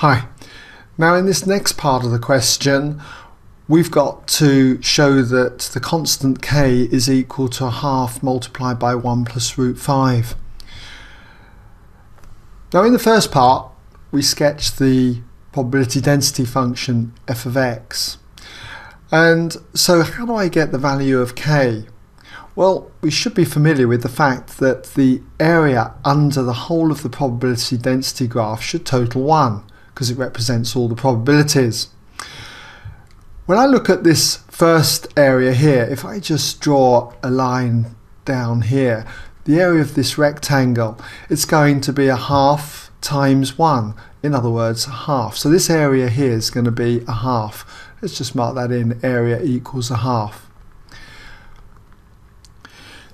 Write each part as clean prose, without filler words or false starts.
Hi. Now in this next part of the question, we've got to show that the constant k is equal to a half multiplied by 1 plus root 5. Now in the first part, we sketched the probability density function f of x. And so how do I get the value of k? Well, we should be familiar with the fact that the area under the whole of the probability density graph should total 1, because it represents all the probabilities. When I look at this first area here, if I just draw a line down here, the area of this rectangle, it's going to be a half times 1, in other words, a half. So this area here is going to be a half. Let's just mark that in, area equals a half.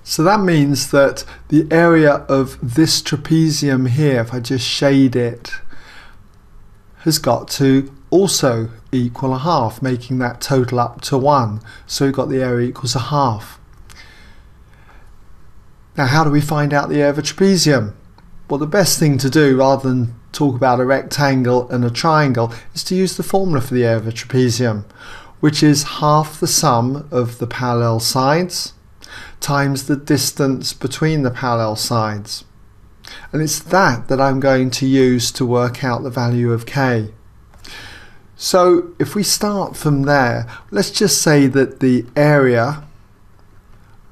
So that means that the area of this trapezium here, if I just shade it, has got to also equal a half, making that total up to 1. So we've got the area equals a half. Now how do we find out the area of a trapezium? Well, the best thing to do, rather than talk about a rectangle and a triangle, is to use the formula for the area of a trapezium, which is half the sum of the parallel sides times the distance between the parallel sides. And it's that I'm going to use to work out the value of k. So if we start from there, let's just say that the area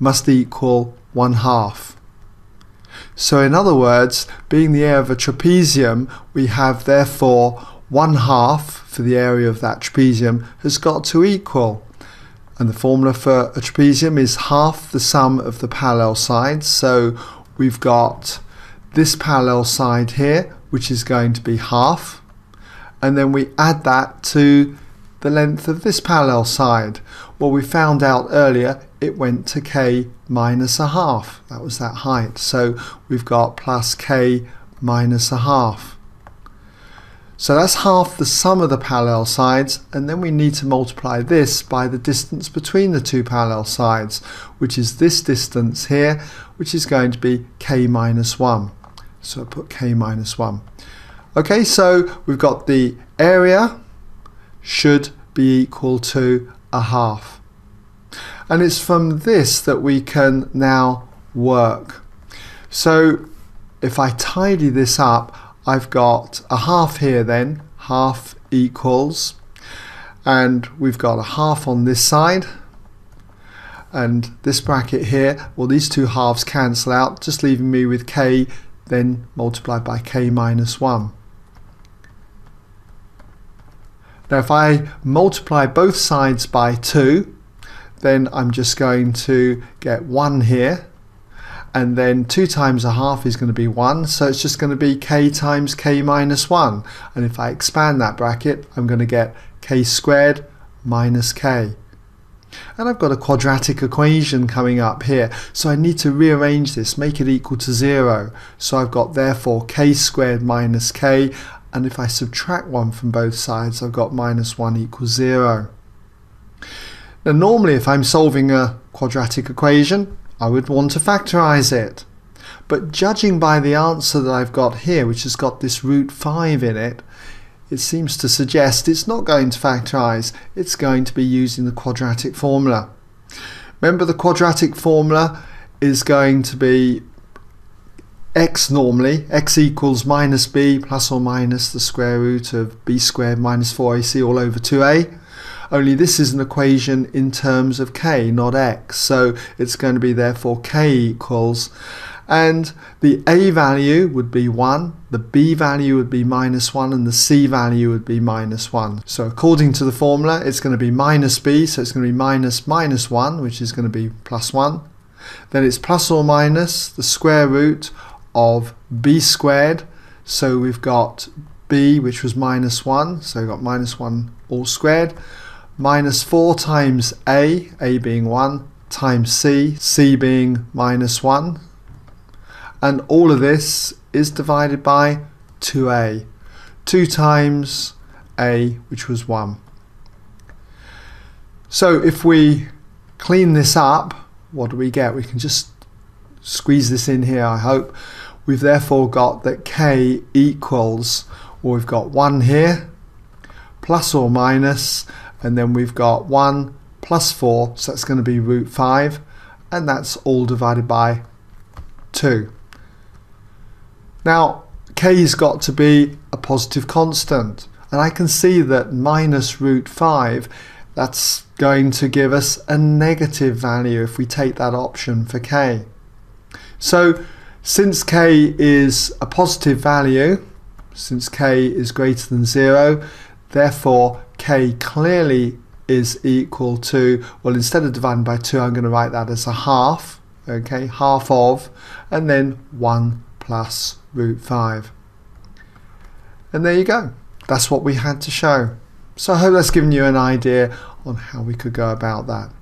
must equal 1/2. So in other words, being the area of a trapezium, we have therefore 1/2 for the area of that trapezium has got to equal. And the formula for a trapezium is half the sum of the parallel sides. So we've got this parallel side here, which is going to be half, and then we add that to the length of this parallel side. Well, we found out earlier it went to k minus a half. That was that height. So we've got plus k minus a half. So that's half the sum of the parallel sides, and then we need to multiply this by the distance between the two parallel sides, which is this distance here, which is going to be k minus 1. So I put k minus 1. Okay, so we've got the area should be equal to a half. And it's from this that we can now work. So if I tidy this up, I've got a half here then, half equals, and we've got a half on this side, and this bracket here, well, these two halves cancel out, just leaving me with k then multiplied by k minus 1. Now if I multiply both sides by 2, then I'm just going to get 1 here, and then 2 times a half is going to be 1, so it's just going to be k times k minus 1. And if I expand that bracket, I'm going to get k squared minus k. And I've got a quadratic equation coming up here, so I need to rearrange this, make it equal to 0. So I've got therefore k squared minus k, and if I subtract 1 from both sides, I've got minus 1 equals 0. Now normally if I'm solving a quadratic equation, I would want to factorize it, but judging by the answer that I've got here, which has got this root 5 in it, it seems to suggest it's not going to factorize, it's going to be using the quadratic formula. Remember, the quadratic formula is going to be x normally, x equals minus b plus or minus the square root of b squared minus 4ac all over 2a. Only this is an equation in terms of k, not x, so it's going to be therefore k equals, and the a value would be 1, the b value would be minus 1, and the c value would be minus 1. So according to the formula, it's going to be minus b, so it's going to be minus minus 1, which is going to be plus 1. Then it's plus or minus the square root of b squared, so we've got b, which was minus 1, so we've got minus 1 all squared, minus 4 times a being 1, times c being minus 1, and all of this is divided by 2a, 2 times a, which was 1. So if we clean this up, what do we get? We can just squeeze this in here, I hope. We've therefore got that k equals, Well, we've got 1 here, plus or minus, and then we've got 1 plus 4, so that's going to be root 5, and that's all divided by 2. Now, k has got to be a positive constant, and I can see that minus root 5, that's going to give us a negative value if we take that option for k. So since k is a positive value, since k is greater than 0, therefore k clearly is equal to, well, instead of dividing by 2, I'm going to write that as a half, okay, half of, and then 1 plus root 5. And there you go. That's what we had to show. So I hope that's given you an idea on how we could go about that.